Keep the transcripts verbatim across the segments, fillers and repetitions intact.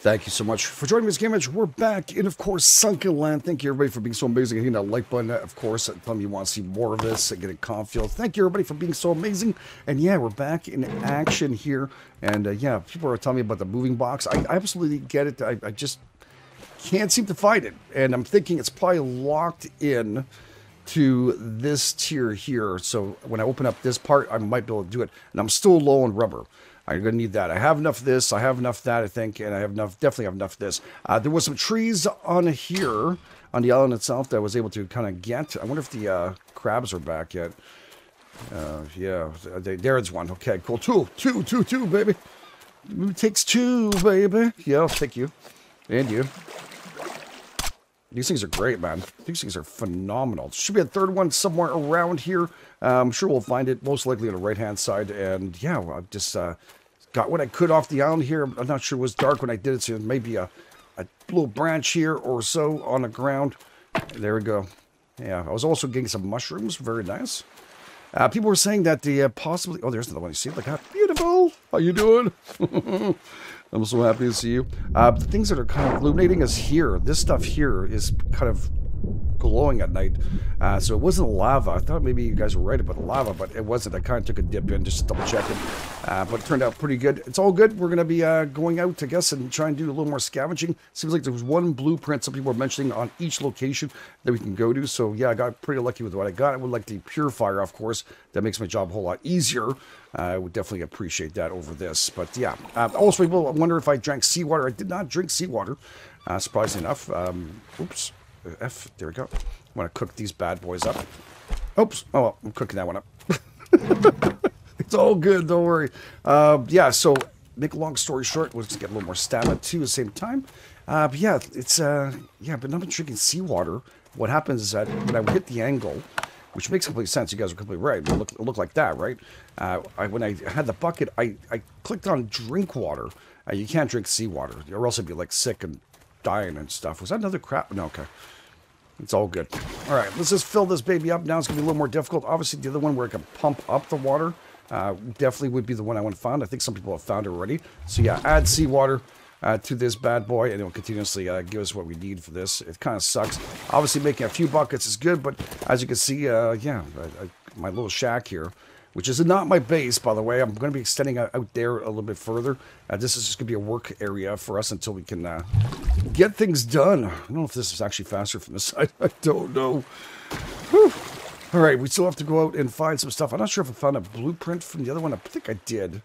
Thank you so much for joining us, GameEdged. We're back in, of course, Sunkenland. Thank you, everybody, for being so amazing. Hitting that like button, of course. Tell me you want to see more of this and get a comp feel. Thank you, everybody, for being so amazing. And, yeah, we're back in action here. And, uh, yeah, people are telling me about the moving box. I, I absolutely get it. I, I just can't seem to find it. And I'm thinking it's probably locked in to this tier here. So when I open up this part, I might be able to do it. And I'm still low on rubber. I'm going to need that. I have enough of this. I have enough of that, I think. And I have enough, definitely have enough of this. Uh, there was some trees on here, on the island itself, that I was able to kind of get. I wonder if the uh, crabs are back yet. Uh, yeah, they, there's one. Okay, cool. Two, two, two, two, baby. It takes two, baby. Yeah, I'll take you. And you. These things are great, man. These things are phenomenal. Should be a third one somewhere around here. Uh, I'm sure we'll find it, most likely on the right-hand side. And, yeah, well, I just... Uh, got what I could off the island here. I'm not sure it was dark when I did it, so maybe a, a little branch here or so on the ground. There we go. Yeah, I was also getting some mushrooms. Very nice. Uh, people were saying that the uh, possibly... Oh, there's another one. You see it? Like, how beautiful. How you doing? I'm so happy to see you. Uh, the things that are kind of illuminating is here. This stuff here is kind of glowing at night. Uh, so it wasn't lava. I thought maybe you guys were right about the lava, but it wasn't. I kind of took a dip in just to double check it. Uh, but it turned out pretty good. It's all good. We're going to be uh, going out, I guess, and try and do a little more scavenging. Seems like there was one blueprint some people were mentioning on each location that we can go to. So, yeah, I got pretty lucky with what I got. I would like the purifier, of course. That makes my job a whole lot easier. Uh, I would definitely appreciate that over this. But, yeah. Um, also, people wonder if I drank seawater. I did not drink seawater, uh, surprisingly enough. Um, oops. F, there we go. I'm gonna cook these bad boys up. Oops. Oh, well, I'm cooking that one up. It's all good, don't worry. Uh, yeah, so make a long story short, we'll just get a little more stamina too at the same time. Uh, but yeah, it's uh, yeah, but not been drinking seawater. What happens is that when I would hit the angle, which makes complete sense, you guys are completely right. It looked, it looked like that, right? Uh, I, when I had the bucket, I, I clicked on drink water. Uh, you can't drink seawater, or else I'd be like sick and dying and stuff. Was that another crap? No, okay. It's all good. All right, let's just fill this baby up. Now it's going to be a little more difficult. Obviously, the other one where I can pump up the water uh, definitely would be the one I want to find. I think some people have found it already. So, yeah, add seawater uh, to this bad boy, and it will continuously uh, give us what we need for this. It kind of sucks. Obviously, making a few buckets is good, but as you can see, uh, yeah, I, I, my little shack here, which is not my base, by the way. I'm going to be extending out there a little bit further. Uh, this is just going to be a work area for us until we can uh, get things done. I don't know if this is actually faster from this side. I don't know. Whew. All right, we still have to go out and find some stuff. I'm not sure if I found a blueprint from the other one. I think I did.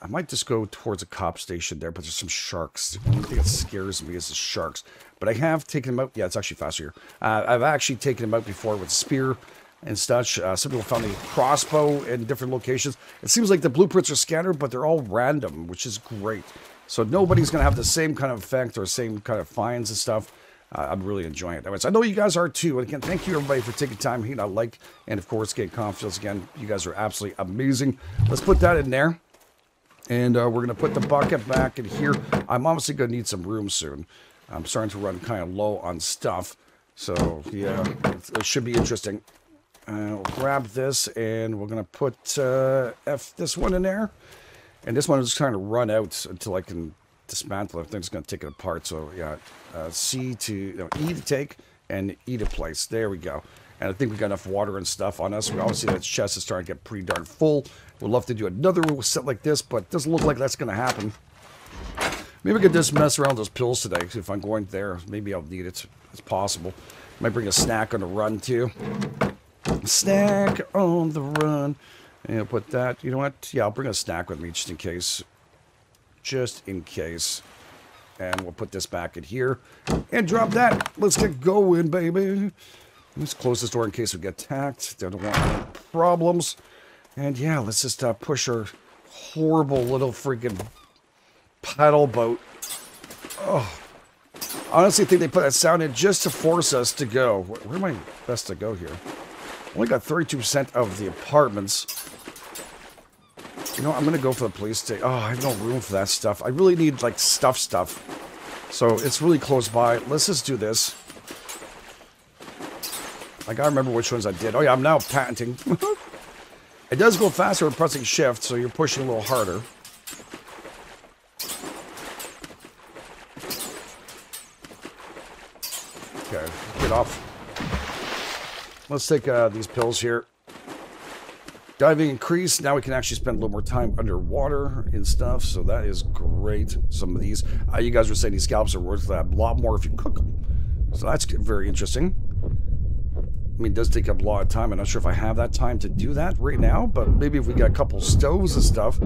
I might just go towards a cop station there, but there's some sharks. The only thing that scares me is the sharks. But I have taken them out. Yeah, it's actually faster here. Uh, I've actually taken them out before with a spear and such. Uh, some people found a crossbow in different locations. It seems like the blueprints are scattered, but they're all random, which is great. So nobody's going to have the same kind of effect or same kind of finds and stuff. Uh, I'm really enjoying it. Anyways, I know you guys are too. And again, thank you everybody for taking time, hitting that like, and of course, getting confidence again. You guys are absolutely amazing. Let's put that in there. And uh, we're going to put the bucket back in here. I'm obviously going to need some room soon. I'm starting to run kind of low on stuff. So yeah, it should be interesting. Uh, we'll grab this, and we're going to put uh, F this one in there. And this one is trying to run out until I can dismantle it. I think it's going to take it apart. So, yeah, uh, C to, no, E to take, and E to place. There we go. And I think we got enough water and stuff on us. We obviously, that chest is starting to get pretty darn full. We'd love to do another set like this, but it doesn't look like that's going to happen. Maybe I could just mess around with those pills today. If I'm going there, maybe I'll need it. It's possible. Might bring a snack on the run, too. Snack on the run. And I'll put that, you know what? Yeah, I'll bring a snack with me just in case. Just in case. And we'll put this back in here. And drop that. Let's get going, baby. Let's close this door in case we get attacked. Don't want any problems. And yeah, let's just uh, push our horrible little freaking paddle boat. Oh. Honestly, I think they put that sound in just to force us to go. Where am I best to go here? Only got thirty-two percent of the apartments. You know, I'm going to go for the police station. Oh, I have no room for that stuff. I really need, like, stuff stuff. So, it's really close by. Let's just do this. I got to remember which ones I did. Oh, yeah, I'm now patenting. It does go faster when pressing shift, so you're pushing a little harder. Okay, get off. Let's take uh, these pills here. Diving increased. Now we can actually spend a little more time underwater and stuff, so that is great. Some of these, uh, you guys were saying these scallops are worth a lot more if you cook them. So that's very interesting. I mean, it does take up a lot of time. I'm not sure if I have that time to do that right now, but maybe if we got a couple stoves and stuff,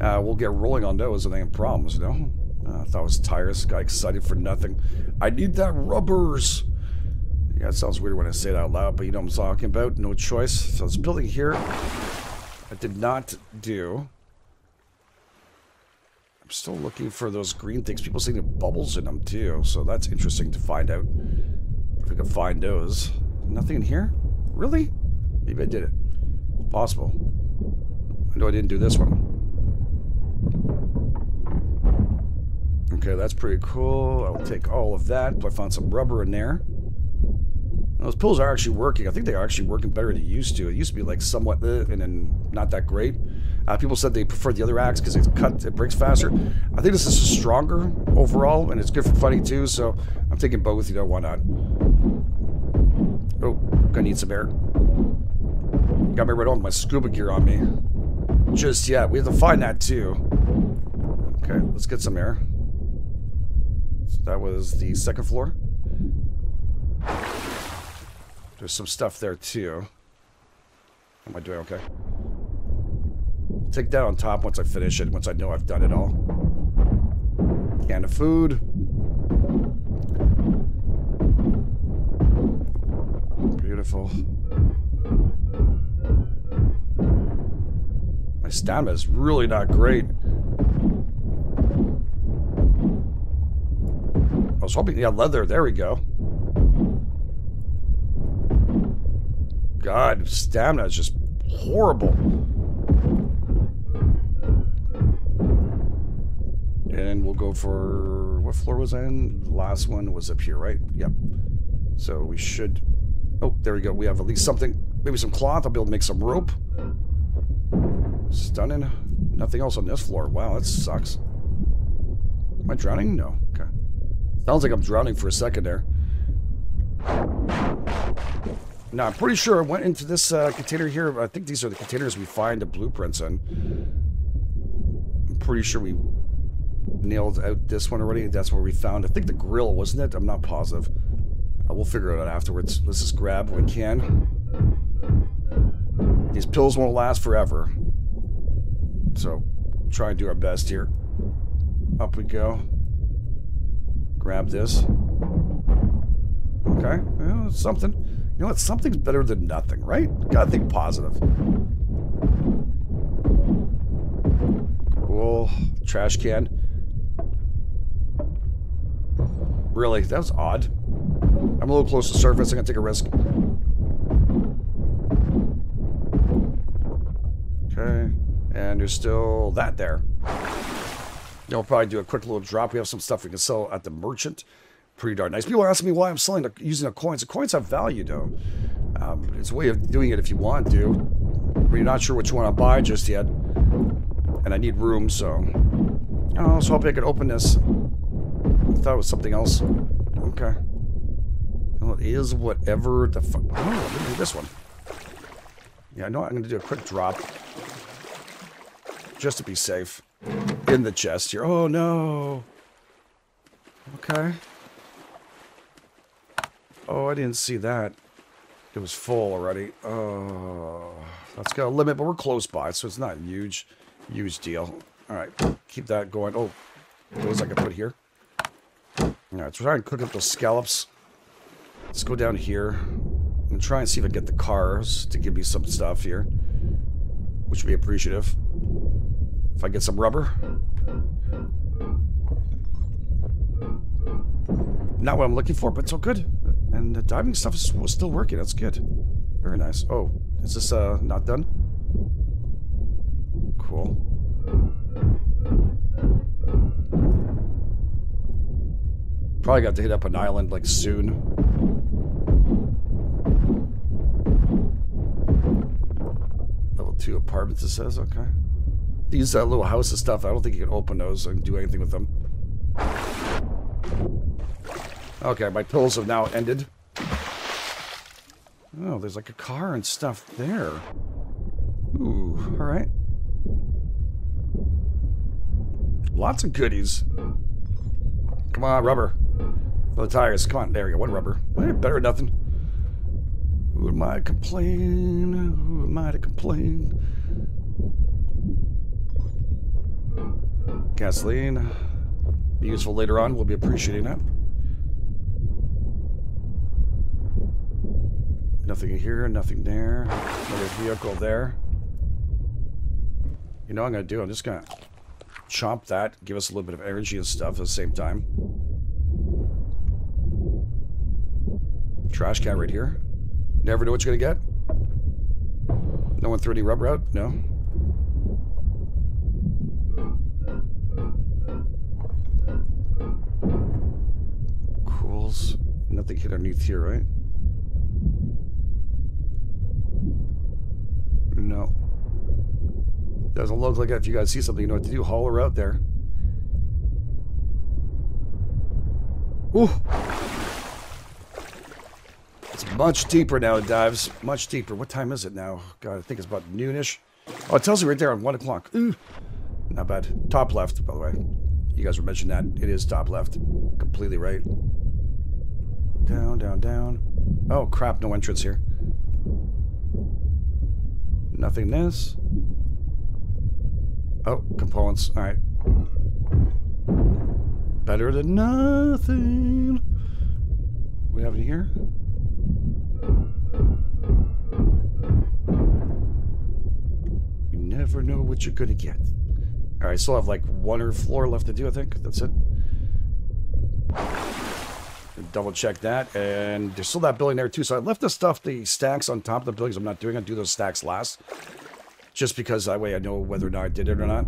uh, we'll get rolling on those and they have problems, you know? Uh, I thought it was tires. Got excited for nothing. I need that rubbers. Yeah, it sounds weird when I say it out loud, but you know what I'm talking about. No choice. So this building here, I did not do. I'm still looking for those green things. People say they have bubbles in them too, so that's interesting to find out. If we can find those. Nothing in here? Really? Maybe I did it. It's possible. I know I didn't do this one. Okay, that's pretty cool. I'll take all of that. I found some rubber in there. Those pills are actually working. I think they are actually working better than they used to. It used to be like somewhat uh, and then not that great. Uh, people said they preferred the other axe because it's cut, it breaks faster. I think this is stronger overall, and it's good for fighting too. So I'm taking both. You know, why not? Oh, gonna need some air. Got me right on my scuba gear on me. Just yet. Yeah, we have to find that too. Okay, let's get some air. So that was the second floor. There's some stuff there too. Am I doing okay? Take that on top once I finish it, once I know I've done it all. Can of food. Beautiful. My stamina is really not great. I was hoping to get leather. There we go. God, stamina is just horrible. And we'll go for... What floor was I in? The last one was up here, right? Yep. So we should... Oh, there we go. We have at least something. Maybe some cloth. I'll be able to make some rope. Stunning. Nothing else on this floor. Wow, that sucks. Am I drowning? No. Okay. Sounds like I'm drowning for a second there. Now, I'm pretty sure I went into this uh, container here. I think these are the containers we find the blueprints in. I'm pretty sure we nailed out this one already. That's where we found, I think, the grill, wasn't it? I'm not positive. Uh, we'll figure it out afterwards. Let's just grab what we can. These pills won't last forever. So, try and do our best here. Up we go. Grab this. Okay, well, something. You know what? Something's better than nothing, right? Gotta think positive. Cool. Trash can. Really? That was odd. I'm a little close to surface. I'm gonna take a risk. Okay. And there's still that there. We'll probably do a quick little drop. We have some stuff we can sell at the merchant. Pretty darn nice. People are asking me why I'm selling, using the coins. The coins have value, though. Um, it's a way of doing it if you want to. But you're not sure what you want to buy just yet. And I need room, so... Oh, I was hoping I could open this. I thought it was something else. Okay. Well, it is whatever the fuck... Oh, I'm going to do this one. Yeah, I know I'm going to do a quick drop. Just to be safe. In the chest here. Oh, no! Okay. Oh, I didn't see that. It was full already. Oh, that's got a limit, but we're close by, so it's not a huge, huge deal. All right, keep that going. Oh, those I can put here. All right, let's try and cook up those scallops. Let's go down here and try and see if I can get the cars to give me some stuff here, which would be appreciative. If I get some rubber. Not what I'm looking for, but it's all good. And the diving stuff is still working. That's good. Very nice. Oh, is this uh, not done? Cool. Probably got to hit up an island like soon. Level two apartments, it says. Okay. These uh, little house of stuff. I don't think you can open those and do anything with them. Okay, my pills have now ended. Oh, there's like a car and stuff there. Ooh, alright. Lots of goodies. Come on, rubber. For the tires, come on, there we go, one rubber. Eh, better than nothing. Who am I to complain? Who am I to complain? Gasoline. Be useful later on, we'll be appreciating that. Nothing here, nothing there. Another vehicle there. You know what I'm gonna do? I'm just gonna chomp that, give us a little bit of energy and stuff at the same time. Trash can right here. Never know what you're gonna get. No one threw any rubber out? No. Cools. Nothing hit underneath here, right? No. Doesn't look like that. If you guys see something, you know what to do. Holler out there. Ooh! It's much deeper now, it dives. Much deeper. What time is it now? God, I think it's about noonish. Oh, it tells you right there on one o'clock. Ooh. Not bad. Top left, by the way. You guys were mentioning that. It is top left. Completely right. Down, down, down. Oh, crap. No entrance here. Nothingness. Oh, components. All right. Better than nothing. We have it here. You never know what you're gonna get. All right, still have like one or floor left to do. I think that's it. Double check that, and there's still that building there too. So I left the stuff, the stacks on top of the buildings. I'm not doing. I do those stacks last, just because that way I know whether or not I did it or not,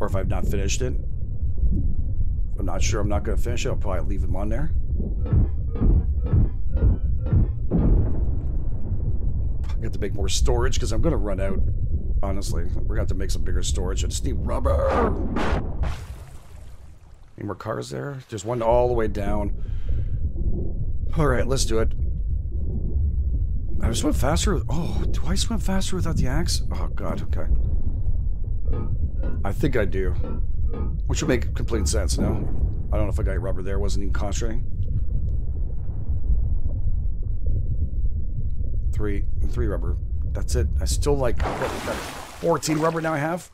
or if I've not finished it. If I'm not sure I'm not going to finish it, I'll probably leave them on there. I got to make more storage because I'm going to run out. Honestly, we're going to have to make some bigger storage. I just need rubber. Any more cars there? There's one all the way down. Alright, let's do it. I swim faster. Oh, do I swim faster without the axe? Oh, God, okay. I think I do. Which would make complete sense, no? I don't know if I got rubber there. Wasn't even concentrating. Three. Three rubber. That's it. I still like... fourteen rubber now I have.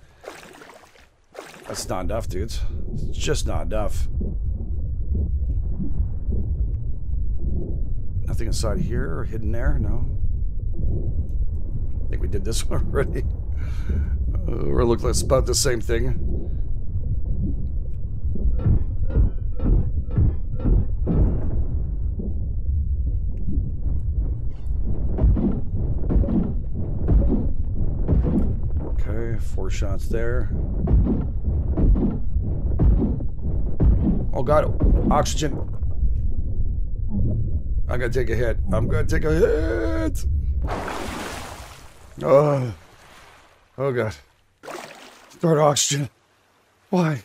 That's not enough, dudes. It's just not enough. Nothing inside here or hidden there? No. I think we did this one already. Uh, we're looking at about the same thing. Okay, four shots there. Oh God, oxygen. I'm gonna take a hit. I'm gonna take a hit. Oh, oh God. Start oxygen. Why?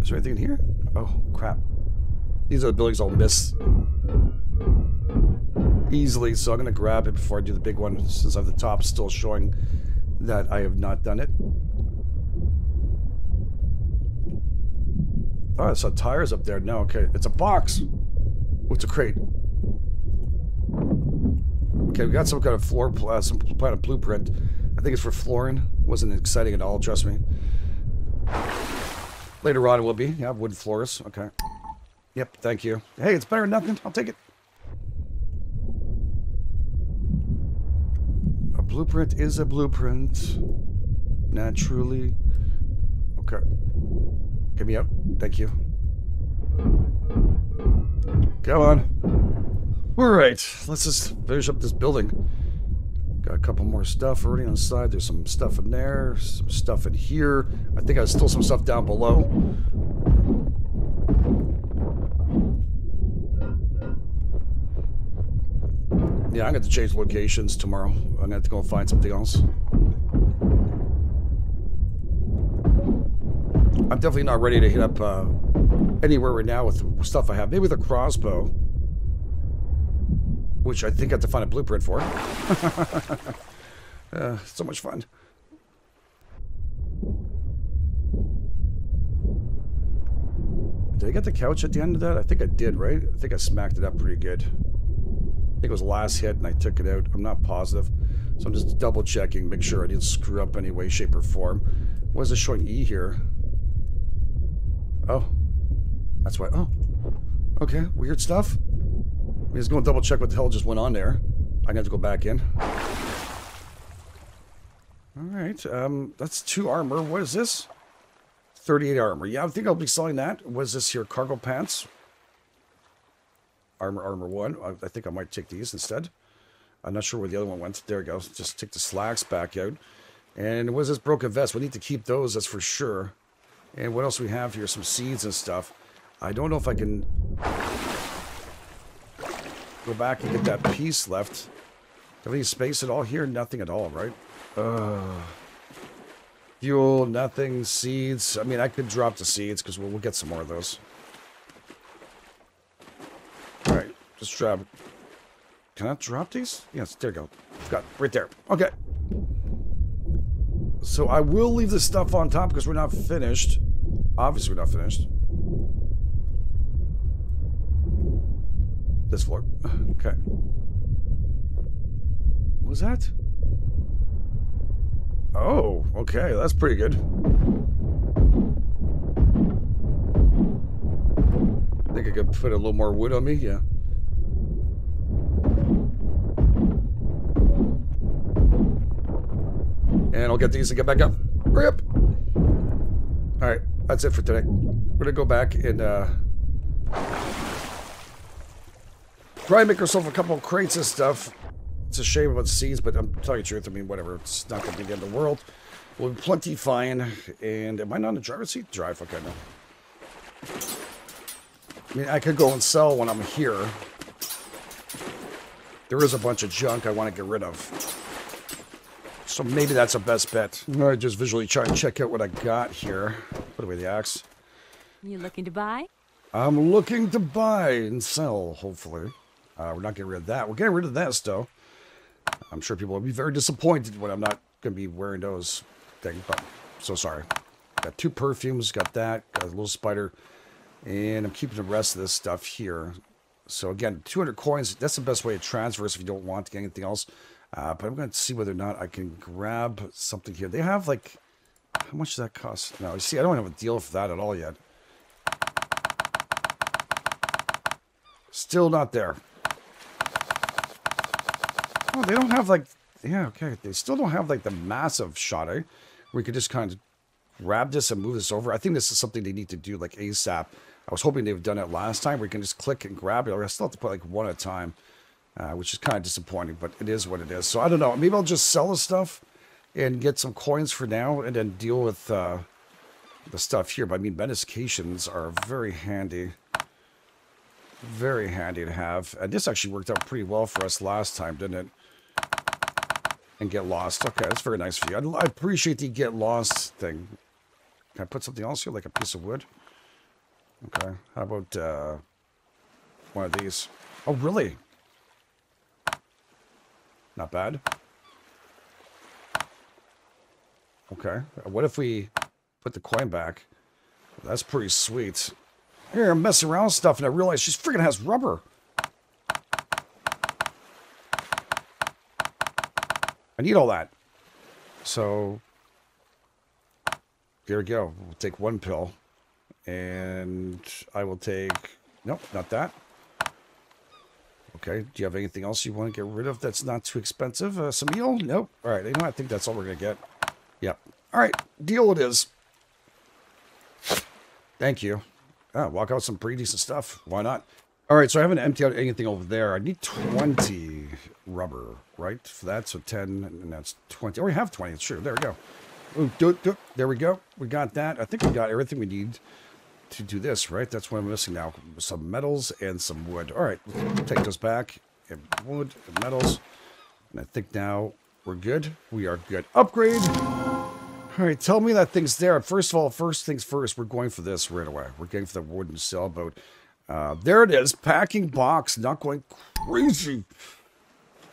Is there anything in here? Oh crap. These are the buildings I'll miss easily, so I'm gonna grab it before I do the big one, since I have the top still showing that I have not done it. Oh, I saw tires up there. No, okay. It's a box. What's a crate? Okay, we got some kind of floor, uh, some kind of blueprint. I think it's for flooring. Wasn't exciting at all, trust me. Later on it will be. Yeah, wood floors. Okay. Yep, thank you. Hey, it's better than nothing. I'll take it. Blueprint is a blueprint. Naturally. Okay. Get me out. Thank you. Come on. Alright. Let's just finish up this building. Got a couple more stuff already on the side. There's some stuff in there. Some stuff in here. I think I stole some stuff down below. Yeah, I'm going to change locations tomorrow. I'm going to have to go and find something else. definitely not ready to hit up uh, anywhere right now with the stuff I have. Maybe with a crossbow, which I think I have to find a blueprint for. uh, so much fun. Did I get the couch at the end of that? I think I did, right? I think I smacked it up pretty good. I think it was the last hit and I took it out. I'm not positive. So I'm just double checking, make sure I didn't screw up any way, shape, or form. Why is it showing E here? Oh. That's why. Oh. Okay. Weird stuff. I'm just going to double check what the hell just went on there. I'm going to have to go back in. Alright. Um, that's two armor. What is this? thirty-eight armor. Yeah, I think I'll be selling that. What is this here? Cargo pants. Armor, armor one. I, I think I might take these instead. I'm not sure where the other one went. There it goes. Just take the slacks back out. And what is this broken vest? We need to keep those, that's for sure. And what else we have here? Some seeds and stuff. I don't know if I can go back and get that piece left. Do we need space at all here? Nothing at all, right? Uh... Fuel, nothing, seeds. I mean, I could drop the seeds because we'll, we'll get some more of those. All right, just drop. Can I drop these? Yes, there you go. Got right there. Okay. So I will leave this stuff on top because we're not finished. Obviously, we're not finished. This floor. Okay. What was that? Oh, okay, that's pretty good. I think I could put a little more wood on me, yeah. And I'll get these and get back up. Hurry up! Alright, that's it for today. We're gonna go back and, uh... try and make yourself a couple of crates and stuff. It's a shame about seeds, but I'm telling you the truth. I mean, whatever. It's not going to be the end of the world. We'll be plenty fine. And am I not in the driver's seat? Drive. Okay, no. I mean, I could go and sell when I'm here. There is a bunch of junk I want to get rid of. So maybe that's a best bet. All right, just visually try and check out what I got here. Put away the axe. You looking to buy? I'm looking to buy and sell, hopefully. Uh, we're not getting rid of that. We're getting rid of that, though. I'm sure people will be very disappointed when I'm not going to be wearing those things, but so sorry. Got two perfumes, got that, got a little spider, and I'm keeping the rest of this stuff here. So again, two hundred coins, that's the best way to transfer if you don't want to get anything else. Uh, but I'm going to see whether or not I can grab something here. They have like, how much does that cost? Now, you see, I don't have a deal for that at all yet. Still not there. Oh, they don't have like, yeah, okay. They still don't have like the massive shot, eh? We could just kind of grab this and move this over. I think this is something they need to do like ASAP. I was hoping they've done it last time. We can just click and grab it. I still have to put like one at a time, uh, which is kind of disappointing, but it is what it is. So I don't know. Maybe I'll just sell the stuff and get some coins for now and then deal with uh, the stuff here. But I mean, medications are very handy. Very handy to have. And this actually worked out pretty well for us last time, didn't it? And get lost. Okay, that's very nice for you. I appreciate the get lost thing. Can I put something else here, like a piece of wood? Okay, how about uh, one of these? Oh, really? Not bad. Okay, what if we put the coin back? That's pretty sweet. Here, I'm messing around with stuff, and I realize she's freaking has rubber. I need all that. So, there we go. We'll take one pill, and I will take... Nope, not that. Okay, do you have anything else you want to get rid of that's not too expensive? Uh, some eel? Nope. All right, you know, I think that's all we're going to get. Yep. All right, deal it is. Thank you. Ah, walk out with some pretty decent stuff. Why not? All right, so I haven't emptied out anything over there. I need twenty rubber, right? For that, so ten, and that's twenty. Oh, we have twenty. It's true. There we go. Ooh, do, do. There we go. We got that. I think we got everything we need to do this, right? That's what I'm missing now. Some metals and some wood. All right, we'll take those back. And wood and metals. And I think now we're good. We are good. Upgrade. All right, tell me that thing's there. First of all, first things first, we're going for this right away. We're going for the wooden sailboat. Uh, there it is, packing box, not going crazy.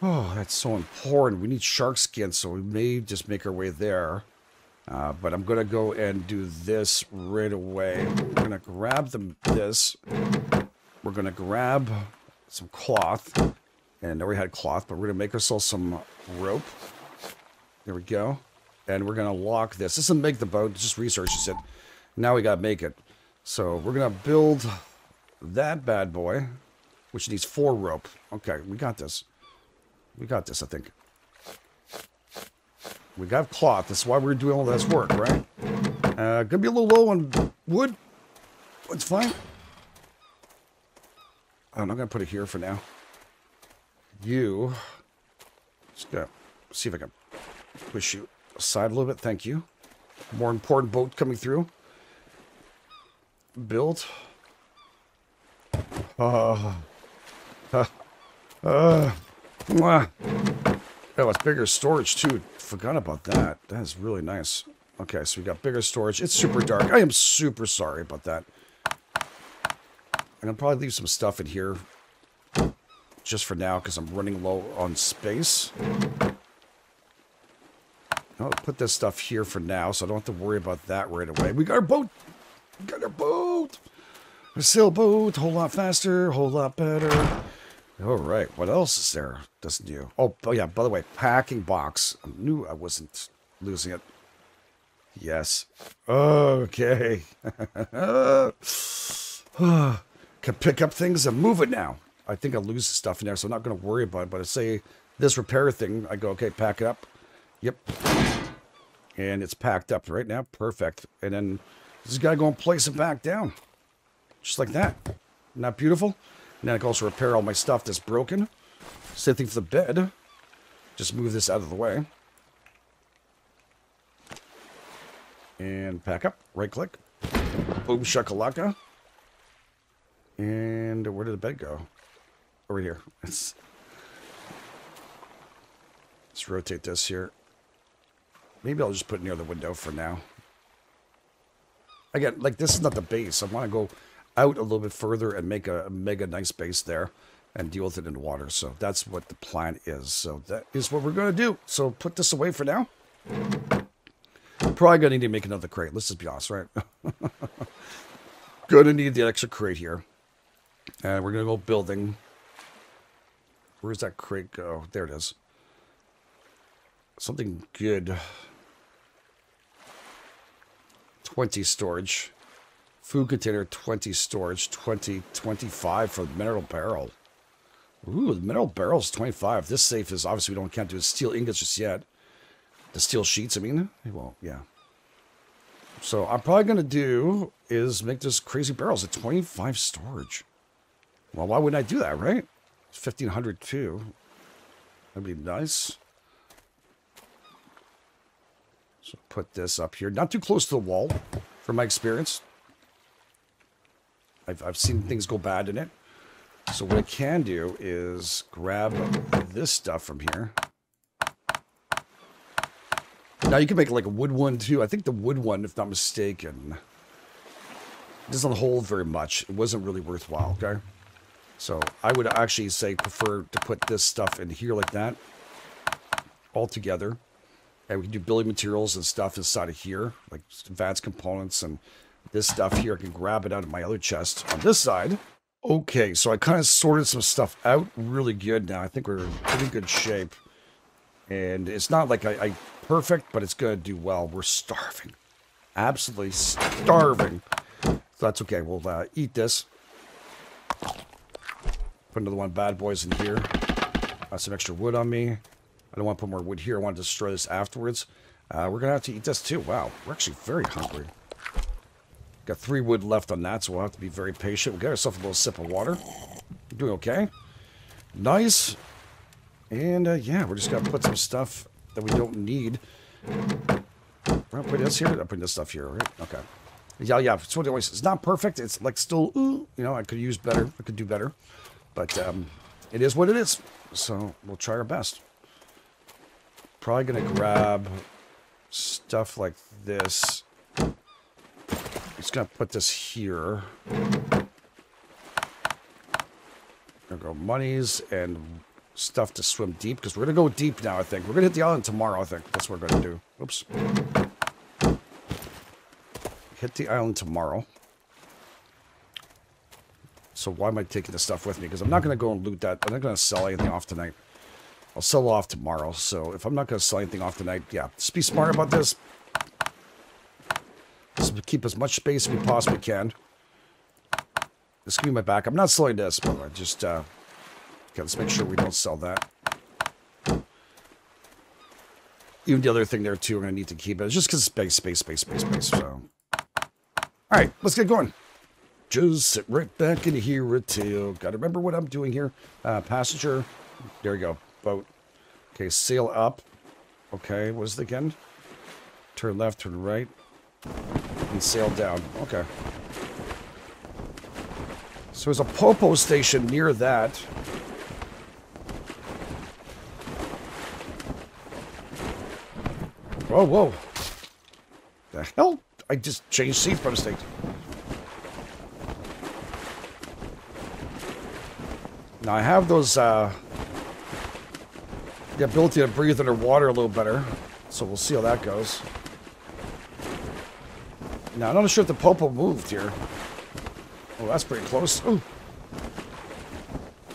Oh, that's so important. We need shark skin, so we may just make our way there. Uh, but I'm going to go and do this right away. We're going to grab them, this. We're going to grab some cloth. And I know we had cloth, but we're going to make ourselves some rope. There we go. And we're going to lock this. This doesn't make the boat. It just researches it. Now we got to make it. So we're going to build that bad boy, which needs four rope. Okay, we got this. We got this, I think. We got cloth. That's why we're doing all this work, right? Uh, gonna be a little low on wood. It's fine. I'm not gonna put it here for now. You. Just gonna see if I can push you aside a little bit. Thank you. More important boat coming through. Build. Uh. Uh. uh Mwah. Oh, it's bigger storage too. Forgot about that. That is really nice. Okay, so we got bigger storage. It's super dark. I am super sorry about that. And I'll probably leave some stuff in here just for now because I'm running low on space. I'll put this stuff here for now, so I don't have to worry about that right away. We got our boat. We got our boat. Our sailboat. A whole lot faster. A whole lot better. All right, what else is there? Doesn't do. Oh, oh yeah, by the way, packing box. I knew I wasn't losing it. Yes. Okay. Can pick up things and move it now. I think I lose the stuff in there, so I'm not going to worry about it. But I say this repair thing, I go, okay, pack it up. Yep. And it's packed up right now. Perfect. And then just got to go and place it back down. Just like that. Isn't that beautiful? And then I can also repair all my stuff that's broken. Same thing for the bed. Just move this out of the way. And pack up. Right click. Boom shakalaka. And where did the bed go? Over here. Let's, let's rotate this here. Maybe I'll just put it near the window for now. Again, like this is not the base. I want to go out a little bit further and make a, a mega nice base there and deal with it in the water. So that's what the plan is. So that is what we're going to do. So put this away for now. Probably going to need to make another crate. Let's just be honest, right? Going to need the extra crate here. And we're going to go building. Where's that crate go? There it is. Something good. twenty storage. Food container, twenty storage, twenty, twenty-five for the mineral barrel. Ooh, the mineral barrel is twenty-five. This safe is, obviously, we don't can't do steel ingots just yet. The steel sheets, I mean. Well, yeah. So I'm probably going to do is make this crazy barrels at twenty-five storage. Well, why wouldn't I do that, right? It's fifteen hundred, too. That'd be nice. So put this up here. Not too close to the wall, from my experience. I've, I've seen things go bad in it. So what I can do is grab this stuff from here. Now you can make like a wood one too. I think the wood one, if not mistaken, doesn't hold very much. It wasn't really worthwhile, okay? So I would actually say prefer to put this stuff in here like that all together. And we can do building materials and stuff inside of here, like advanced components and this stuff here. I can grab it out of my other chest on this side. Okay, so I kind of sorted some stuff out really good now. I think we're in pretty good shape. And it's not like I, I perfect, but it's going to do well. We're starving. Absolutely starving. So that's okay. We'll uh, eat this. Put another one of bad boys in here. Uh, some extra wood on me. I don't want to put more wood here. I want to destroy this afterwards. Uh, we're going to have to eat this too. Wow, we're actually very hungry. Got three wood left on that, so we'll have to be very patient. We'll get ourselves a little sip of water. We're doing okay. Nice. And, uh, yeah, we're just going to put some stuff that we don't need. I'll put this here. I'll put this stuff here, right? Okay. Yeah, yeah. It's, what it always, it's not perfect. It's, like, still, ooh, you know, I could use better. I could do better. But um, it is what it is. So we'll try our best. Probably going to grab... St stuff like this. I'm just gonna put this here. Gonna go monies and stuff to swim deep, because we're gonna go deep now. I think we're gonna hit the island tomorrow. I think that's what we're gonna do. Oops. Hit the island tomorrow. So why am I taking this stuff with me? Because I'm not gonna go and loot that. I'm not gonna sell anything off tonight. I'll sell off tomorrow. So if I'm not gonna sell anything off tonight, yeah, just be smart about this. Just keep as much space as we possibly can. This could be my back. I'm not selling this, but I just uh, okay, let's make sure we don't sell that. Even the other thing there too, we're gonna need to keep it. It's just because space, space, space, space, space. So, all right, let's get going. Just sit right back in here until. Gotta remember what I'm doing here. Uh, passenger. There you go. Boat. Okay, sail up. Okay, what is it again? Turn left, turn right, and sail down. Okay. So there's a popo station near that. Whoa, whoa. The hell? I just changed seats by mistake. Now I have those, uh, the ability to breathe underwater a little better. So we'll see how that goes. Now, I'm not sure if the popo moved here. Oh, that's pretty close. Ooh.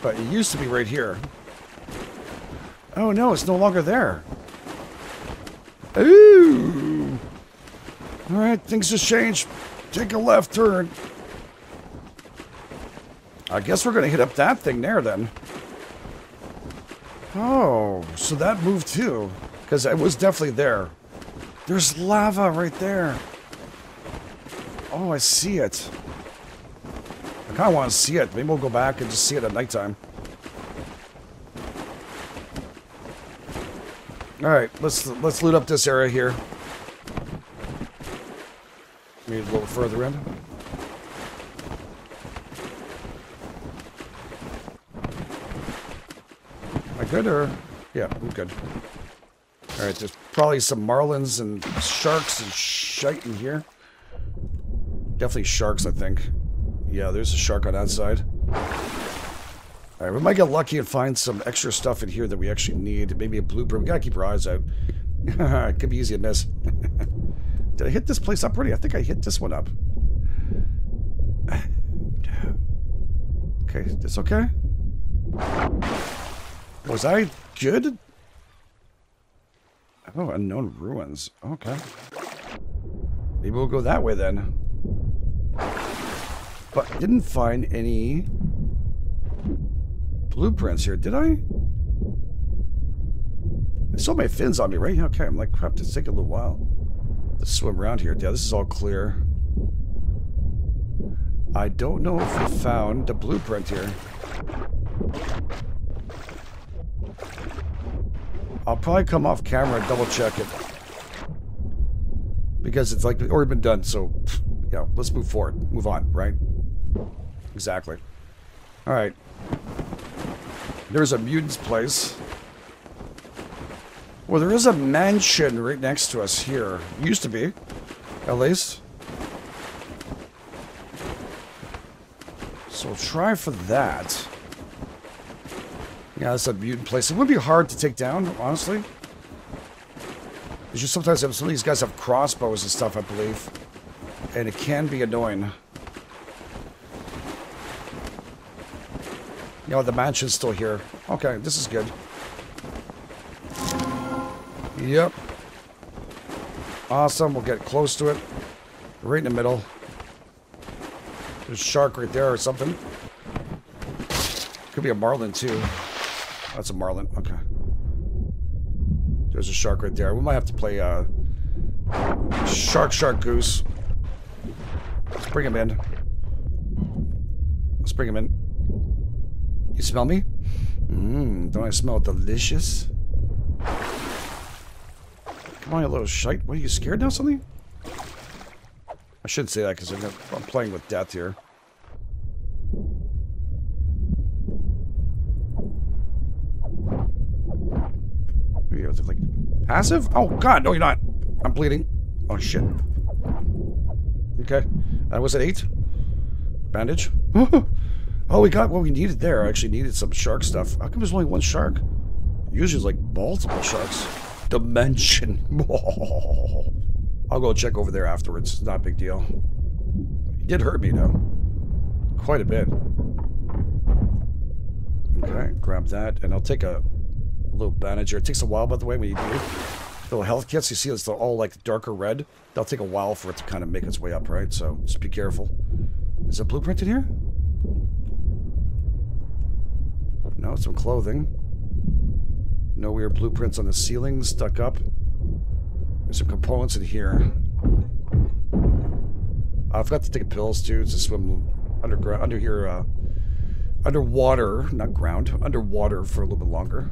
But it used to be right here. Oh no, it's no longer there. Ooh. Alright, things have changed. Take a left turn. I guess we're gonna hit up that thing there then. Oh, so that moved too. Because it was definitely there. There's lava right there. Oh, I see it. I kind of want to see it. Maybe we'll go back and just see it at nighttime. All right, let's let's loot up this area here. Maybe a little further in. Am I good or? Yeah, I'm good. All right, there's probably some marlins and sharks and shite in here. Definitely sharks, I think. Yeah, there's a shark on that side. Alright, we might get lucky and find some extra stuff in here that we actually need. Maybe a blooper. We gotta keep our eyes out. It could be easy to miss. Did I hit this place up already? I think I hit this one up. Okay, is this okay? Was I good? Oh, unknown ruins. Okay. Maybe we'll go that way then. But I didn't find any blueprints here, did I? I saw my fins on me, right? Okay, I'm like, crap, it's taking a little while to swim around here. Yeah, this is all clear. I don't know if I found a blueprint here. I'll probably come off camera and double check it. Because it's like, already been done, so yeah, let's move forward. Move on, right? Exactly. All right. There's a mutant's place. Well, there is a mansion right next to us here. Used to be, at least. So we'll try for that. Yeah, that's a mutant place. It would be hard to take down, honestly. Because you sometimes have some of these guys have crossbows and stuff, I believe. And it can be annoying. You know, the mansion's still here. Okay, this is good. Yep. Awesome, we'll get close to it. Right in the middle. There's a shark right there or something. Could be a marlin too. That's a marlin, okay. There's a shark right there. We might have to play uh, Shark, Shark, Goose. Let's bring him in. Let's bring him in. You smell me? Mmm, don't I smell delicious? Come on, you little shite. What, are you scared now, something? I shouldn't say that because I'm, I'm playing with death here. Like passive? Oh, God, no, you're not. I'm bleeding. Oh, shit. Okay. Uh, was it eight? Bandage. Oh, we got what we needed there. I actually needed some shark stuff. How come there's only one shark? Usually it's like multiple sharks. Dimension. I'll go check over there afterwards. It's not a big deal. It did hurt me, though. Quite a bit. Okay, grab that. And I'll take a little bandage here. It takes a while, by the way, when you do. Little health kits, you see it's all like darker red. That'll take a while for it to kind of make its way up, right? So just be careful. Is a blueprint in here? No, it's some clothing. No weird blueprints on the ceiling stuck up. There's some components in here. I forgot to take pills too to swim underground, under here, uh, underwater, not ground, underwater for a little bit longer.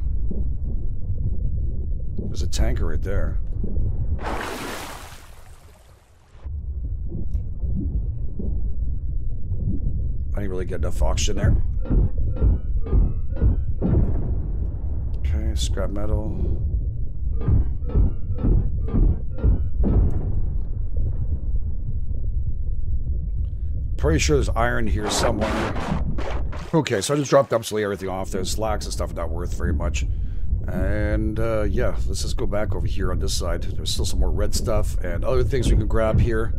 There's a tanker right there. I didn't really get enough oxygen there. Okay, scrap metal. Pretty sure there's iron here somewhere. Okay, so I just dropped absolutely everything off. There's slacks and stuff not worth very much. And, uh, yeah, let's just go back over here on this side. There's still some more red stuff and other things we can grab here.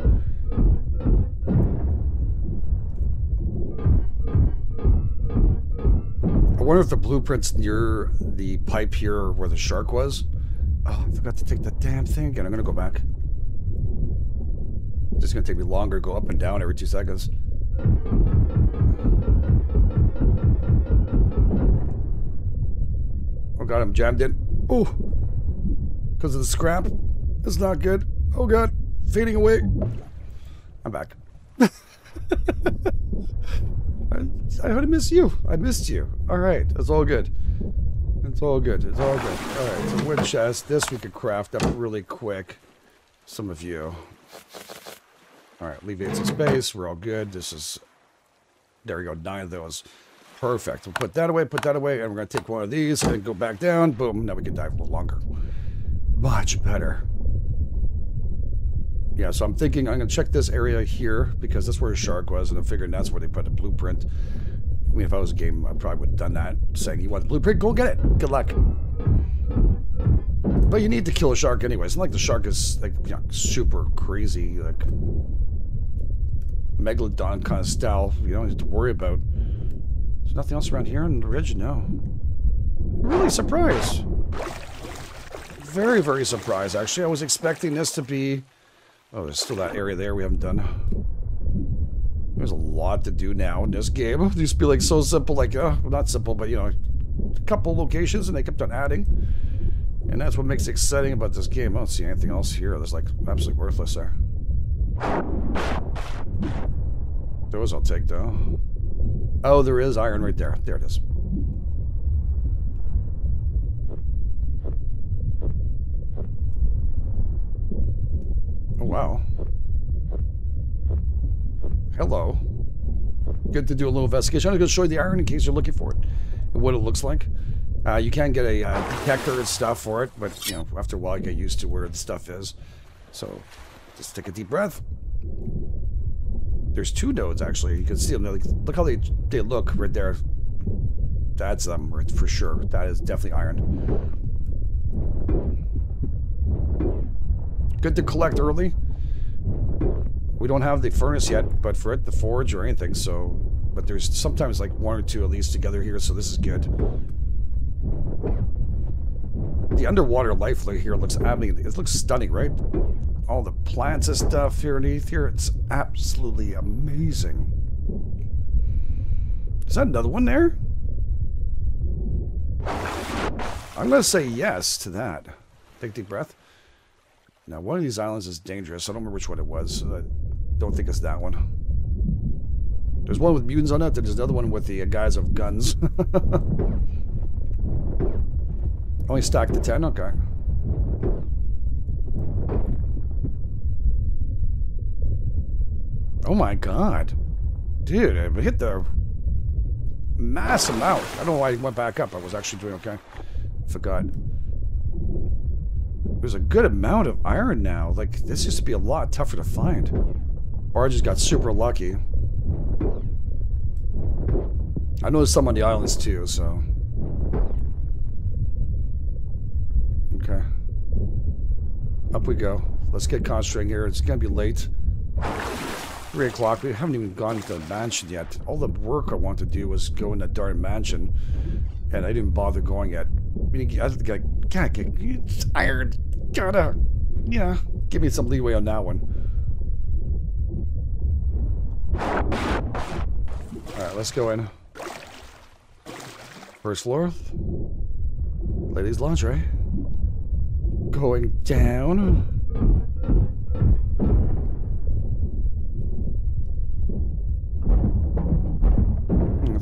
I wonder if the blueprint's near the pipe here where the shark was. Oh, I forgot to take that damn thing again. I'm gonna go back. It's just gonna take me longer to go up and down every two seconds. Oh god, I'm jammed in. Oh, because of the scrap. It's not good. Oh god, fading away. I'm back. I, I had to miss you. I missed you. All right, it's all good. It's all good. It's all good. All right, so wood chest. This we could craft up really quick. Some of you. All right, alleviate some space. We're all good. This is. There we go. Nine of those. Perfect. We'll put that away, put that away, and we're going to take one of these and go back down. Boom. Now we can dive a little longer. Much better. Yeah, so I'm thinking I'm going to check this area here because that's where a shark was, and I'm figuring that's where they put the blueprint. I mean, if I was a game, I probably would have done that, saying, you want the blueprint? Go get it. Good luck. But you need to kill a shark anyway. It's not like the shark is like, you know, super crazy, like megalodon kind of style. You don't need to worry about. There's nothing else around here on the ridge? No. Really surprised. Very, very surprised, actually. I was expecting this to be... Oh, there's still that area there we haven't done. There's a lot to do now in this game. It used to be like so simple, like, uh, well, not simple, but, you know, a couple locations, and they kept on adding. And that's what makes it exciting about this game. I don't see anything else here that's, like, absolutely worthless there. Those I'll take, though. Oh, there is iron right there. There it is. Oh, wow. Hello. Good to do a little investigation. I'm going to show you the iron in case you're looking for it and what it looks like. Uh, you can get a uh, detector and stuff for it, but you know, after a while, you get used to where the stuff is. So just take a deep breath. There's two nodes, actually. You can see them. Like, look how they they look right there. That's them for sure. That is definitely iron. Good to collect early. We don't have the furnace yet, but for it, the forge or anything. So, but there's sometimes like one or two at least together here. So this is good. The underwater life here looks. I mean, it looks stunning, right? All the plants and stuff here underneath here. It's absolutely amazing. Is that another one there? I'm going to say yes to that. Take a deep breath. Now, one of these islands is dangerous. I don't remember which one it was. So I don't think it's that one. There's one with mutants on it. There's another one with the guys of guns. Only stacked to ten? Okay. Oh my god. Dude, I hit the mass amount. I don't know why I went back up. I was actually doing okay. Forgot. There's a good amount of iron now. Like, this used to be a lot tougher to find. Or I just got super lucky. I know there's some on the islands too, so... Okay. Up we go. Let's get concentrating here. It's gonna be late. Three o'clock. We haven't even gone to the mansion yet. All the work I wanted to do was go in that darn mansion, and I didn't bother going yet. I mean, I think I gotta get tired. Gotta, you know, give me some leeway on that one. All right, let's go in. First floor, ladies' lingerie. Going down.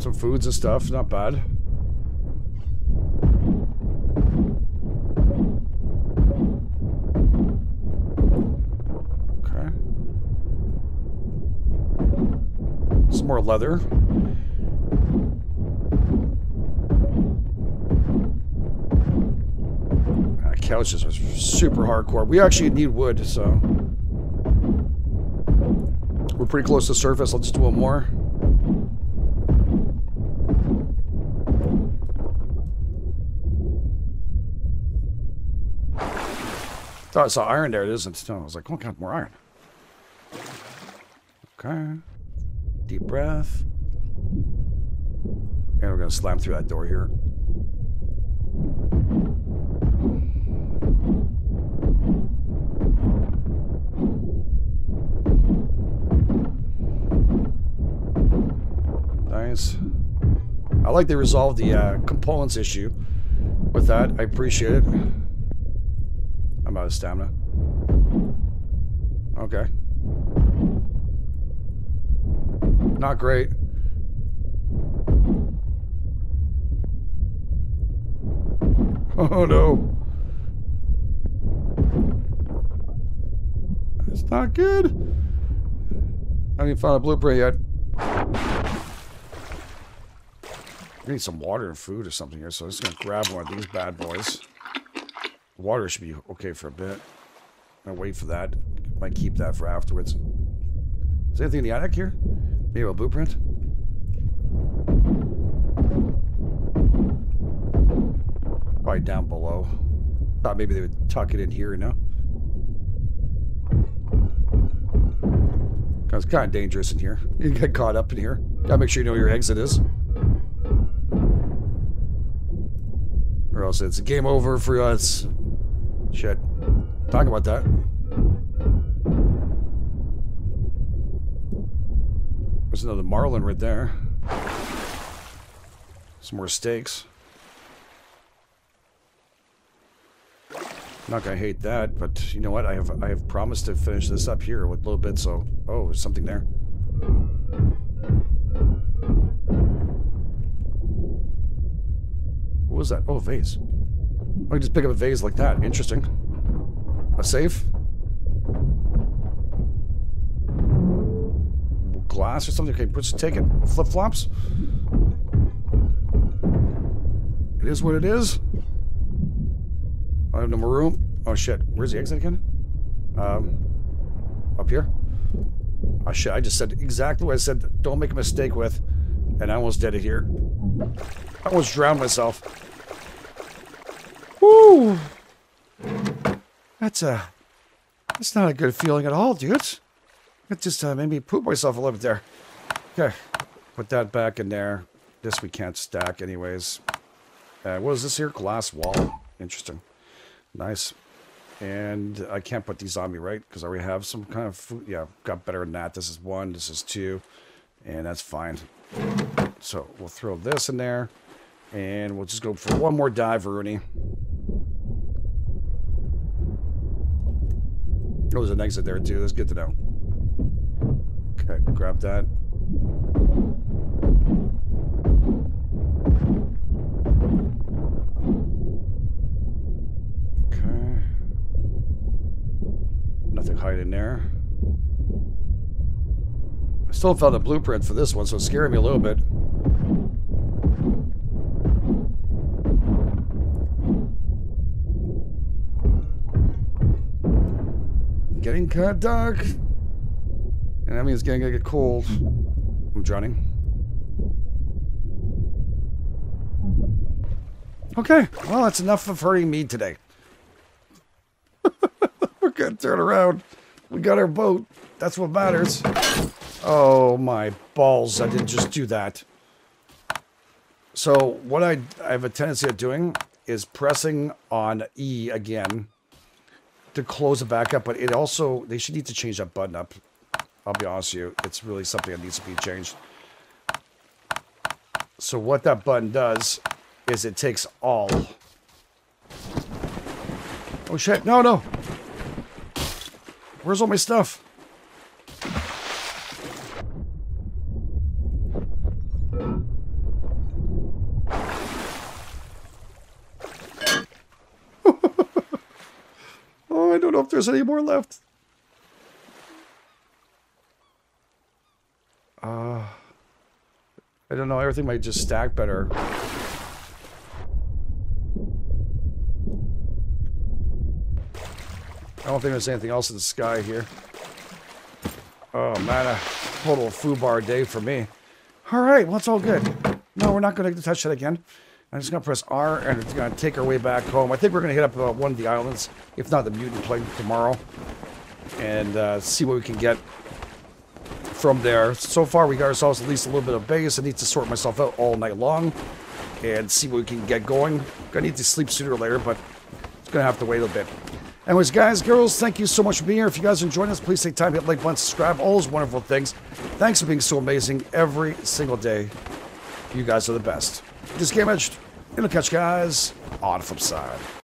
Some foods and stuff, not bad. Okay. Some more leather. Uh, couches are super hardcore. We actually need wood, so we're pretty close to the surface. Let's do one more. I thought I saw iron there. It isn't. No, I was like, oh God, more iron. Okay. Deep breath. And we're going to slam through that door here. Nice. I like they resolved the uh, components issue with that. I appreciate it. I'm out of stamina. Okay. Not great. Oh no. It's not good. I haven't even found a blueprint yet. We need some water and food or something here, so I'm just gonna grab one of these bad boys. Water should be okay for a bit. I'll wait for that. Might keep that for afterwards. Is there anything in the attic here? Maybe a blueprint? Probably down below. Thought maybe they would tuck it in here, you know? It's kind of dangerous in here. You can get caught up in here. Gotta make sure you know where your exit is. Or else it's game over for us. Shit. Talk about that. There's another marlin right there. Some more steaks. Not gonna hate that, but you know what? I have I have promised to finish this up here with a little bit, so oh, there's something there. What was that? Oh, a vase. I can just pick up a vase like that. Interesting. A safe? Glass or something? Okay, let's take it. Flip-flops? It is what it is. I have no more room. Oh, shit. Where's the exit again? Um, up here? Oh, shit. I just said exactly what I said. Don't make a mistake with. And I almost did it here. I almost drowned myself. Woo! That's a... That's not a good feeling at all, dudes. It just uh, made me poop myself a little bit there. Okay. Put that back in there. This we can't stack anyways. Uh, what is this here? Glass wall. Interesting. Nice. And I can't put these on me, right? Because I already have some kind of food. Yeah, got better than that. This is one. This is two. And that's fine. So we'll throw this in there. And we'll just go for one more dive, Rooney. Oh, there's an exit there, too. That's good to know. Okay, grab that. Okay. Nothing hiding there. I still found a blueprint for this one, so it's scaring me a little bit. getting kind of dark. And I mean, it's getting gonna get cold. I'm drowning. Okay, well, that's enough of hurting me today. We're gonna turn around. We got our boat. That's what matters. Oh my balls, I didn't just do that. So what I, I have a tendency of doing is pressing on E again to close it back up, but it also, they should need to change that button up. I'll be honest with you, it's really something that needs to be changed. So what that button does is it takes all. Oh shit, no, no. Where's all my stuff? Oh, I don't know if there's any more left. Uh, I don't know, everything might just stack better. I don't think there's anything else in the sky here. Oh man, a total foobar day for me. Alright, well it's all good. No, we're not going to touch that again. I'm just going to press R and it's going to take our way back home. I think we're going to hit up uh, one of the islands, if not the mutant plague tomorrow. And uh, see what we can get from there. So far we got ourselves at least a little bit of base. I need to sort myself out all night long and see what we can get going. Gonna need to sleep sooner or later, but it's going to have to wait a little bit. Anyways, guys, girls, thank you so much for being here. If you guys are enjoying us, please take time to hit like button, subscribe, all those wonderful things. Thanks for being so amazing every single day. You guys are the best. This is GameEdged, and I'll catch you guys on the flip side.